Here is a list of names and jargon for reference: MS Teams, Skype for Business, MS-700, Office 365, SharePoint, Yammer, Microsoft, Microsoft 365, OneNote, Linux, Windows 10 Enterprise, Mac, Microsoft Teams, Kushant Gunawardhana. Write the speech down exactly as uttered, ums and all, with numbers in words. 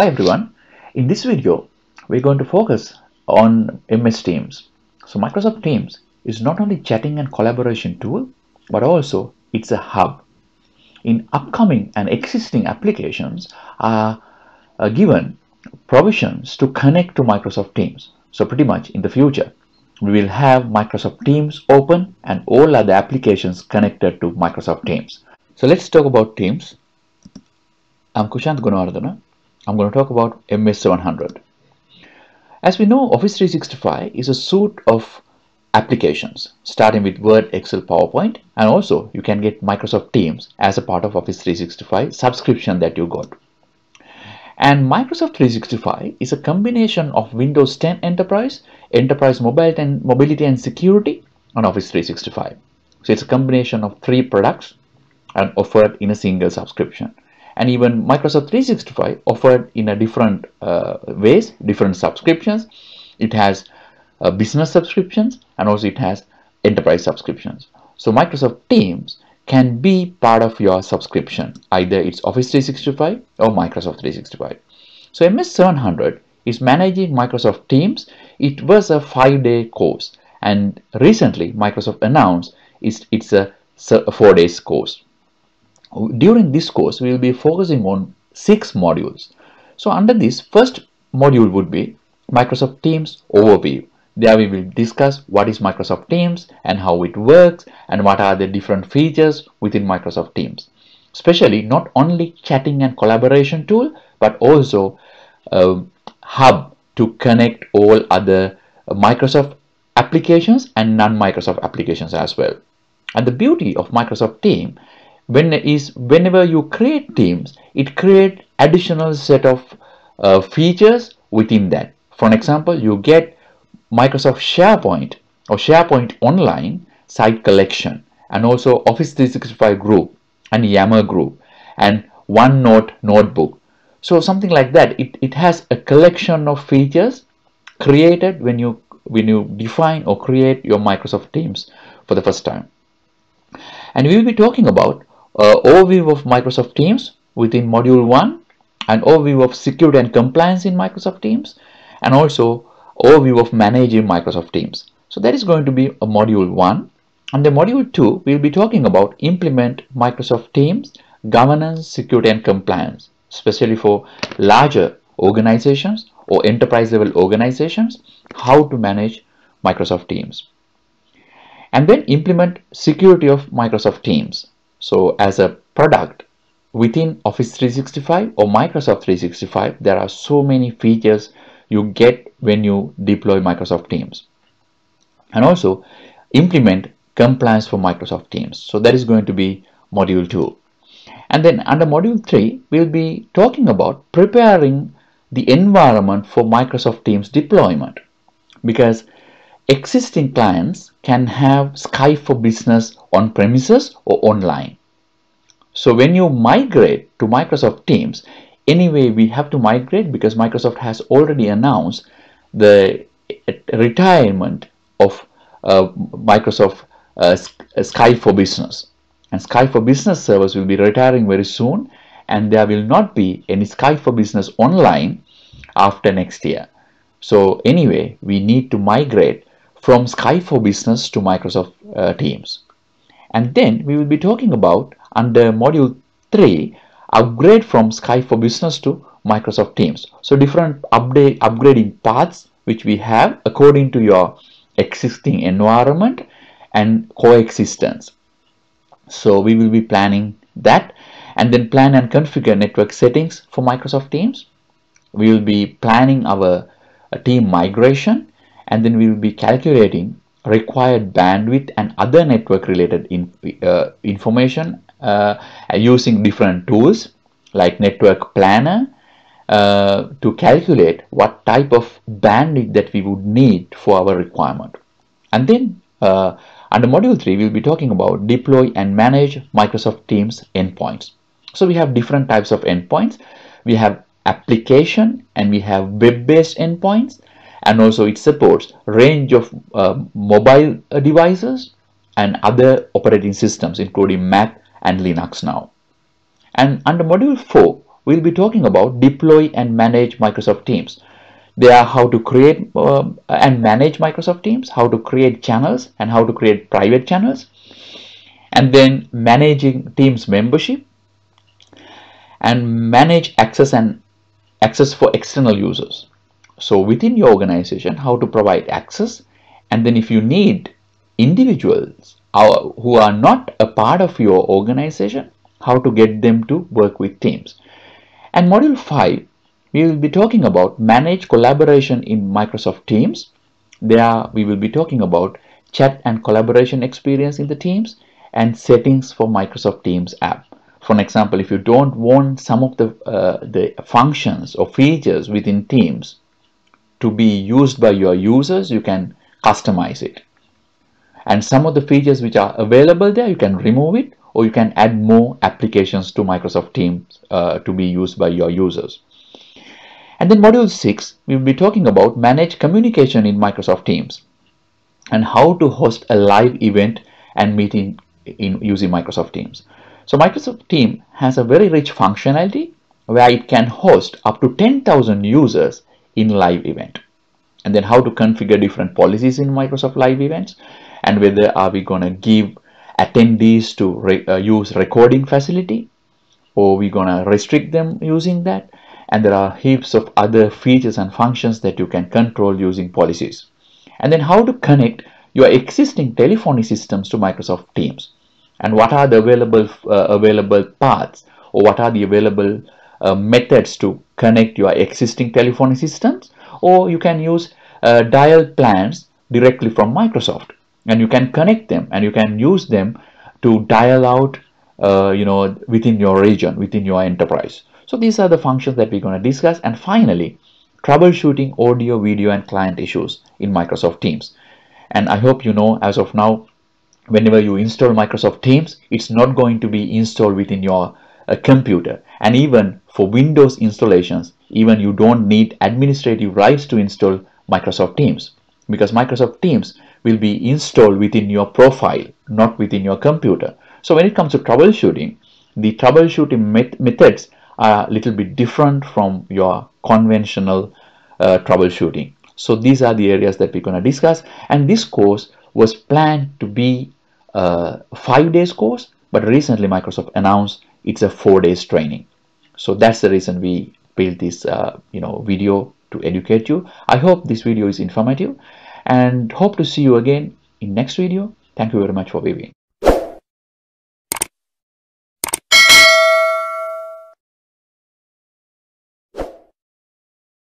Hi everyone, in this video we're going to focus on M S Teams. So Microsoft Teams is not only chatting and collaboration tool, but also it's a hub. In upcoming and existing applications are, are given provisions to connect to Microsoft Teams. So pretty much in the future we will have Microsoft Teams open and all other applications connected to Microsoft Teams. So let's talk about Teams. I'm Kushant Gunawardhana. I'm going to talk about M S seven hundred. As we know, Office three sixty-five is a suite of applications starting with Word, Excel, PowerPoint, and also you can get Microsoft Teams as a part of Office three sixty-five subscription that you got. And Microsoft three sixty-five is a combination of Windows ten Enterprise, Enterprise Mobility and, Mobility and Security, and Office three sixty-five. So it's a combination of three products and offered in a single subscription. And even Microsoft three sixty-five offered in a different uh, ways, different subscriptions. It has uh, business subscriptions and also it has enterprise subscriptions. So Microsoft Teams can be part of your subscription, either it's Office three sixty-five or Microsoft three sixty-five. So M S seven hundred is managing Microsoft Teams. It was a five-day course, and recently Microsoft announced it's, it's a, a four-day course. During this course, we will be focusing on six modules. So under this, first module would be Microsoft Teams Overview. There we will discuss what is Microsoft Teams and how it works and what are the different features within Microsoft Teams. Especially not only chatting and collaboration tool, but also a hub to connect all other Microsoft applications and non-Microsoft applications as well. And the beauty of Microsoft Teams When is whenever you create Teams, it creates additional set of uh, features within that. For example, you get Microsoft SharePoint or SharePoint Online site collection, and also Office three sixty-five group and Yammer group and OneNote notebook. So something like that. It, it has a collection of features created when you when you define or create your Microsoft Teams for the first time. And we will be talking about Uh, overview of Microsoft Teams within module one, and overview of security and compliance in Microsoft Teams, and also overview of managing Microsoft Teams. So that is going to be a module one. And the module two, we'll be talking about implement Microsoft Teams governance, security and compliance, especially for larger organizations or enterprise level organizations, how to manage Microsoft Teams. And then implement security of Microsoft Teams. So as a product within Office three sixty-five or Microsoft three sixty-five, there are so many features you get when you deploy Microsoft Teams. And also implement compliance for Microsoft Teams. So that is going to be module two. And then under module three, we'll be talking about preparing the environment for Microsoft Teams deployment, because existing clients can have Skype for Business on premises or online. So when you migrate to Microsoft Teams, anyway we have to migrate because Microsoft has already announced the retirement of uh, Microsoft uh, Skype for Business. And Skype for Business servers will be retiring very soon, and there will not be any Skype for Business online after next year. So anyway, we need to migrate from Skype for Business to Microsoft uh, Teams. And then we will be talking about under module three, upgrade from Skype for Business to Microsoft Teams. So different update upgrading paths which we have according to your existing environment and coexistence. So we will be planning that, and then plan and configure network settings for Microsoft Teams. We will be planning our uh, team migration, and then we will be calculating required bandwidth and other network related in, uh, information uh, using different tools like network planner uh, to calculate what type of bandwidth that we would need for our requirement. And then uh, under module three, we will be talking about deploy and manage Microsoft Teams endpoints. So we have different types of endpoints. We have application and we have web-based endpoints. And also it supports range of uh, mobile devices and other operating systems, including Mac and Linux now. And under module four, we'll be talking about deploy and manage Microsoft Teams. They are how to create uh, and manage Microsoft Teams, how to create channels and how to create private channels, and then managing Teams membership and manage access and access for external users. So within your organization, how to provide access, and then if you need individuals who are not a part of your organization, how to get them to work with Teams. And module five, we will be talking about manage collaboration in Microsoft Teams. There we will be talking about chat and collaboration experience in the Teams and settings for Microsoft Teams app. For example, if you don't want some of the, uh, the functions or features within Teams to be used by your users, you can customize it. And some of the features which are available there, you can remove it, or you can add more applications to Microsoft Teams uh, to be used by your users. And then module six, we'll be talking about manage communication in Microsoft Teams and how to host a live event and meeting in using Microsoft Teams. So Microsoft Teams has a very rich functionality where it can host up to ten thousand users in live event. And then how to configure different policies in Microsoft live events, and whether are we going to give attendees to re, uh, use recording facility, or we're going to restrict them using that. And there are heaps of other features and functions that you can control using policies. And then how to connect your existing telephony systems to Microsoft Teams, and what are the available uh, available paths, or what are the available uh, methods to connect your existing telephony systems, or you can use uh, dial plans directly from Microsoft, and you can connect them and you can use them to dial out uh, you know, within your region, within your enterprise. So these are the functions that we're going to discuss. And finally, troubleshooting audio, video and client issues in Microsoft Teams. And I hope you know, as of now, whenever you install Microsoft Teams, it's not going to be installed within your uh, computer. And even for Windows installations, even you don't need administrative rights to install Microsoft Teams, because Microsoft Teams will be installed within your profile, not within your computer. So when it comes to troubleshooting, the troubleshooting met methods are a little bit different from your conventional uh, troubleshooting. So these are the areas that we're going to discuss. And this course was planned to be a five days course, but recently Microsoft announced it's a four days training. So that's the reason we built this uh, you know, video to educate you. I hope this video is informative, and hope to see you again in next video. Thank you very much for viewing.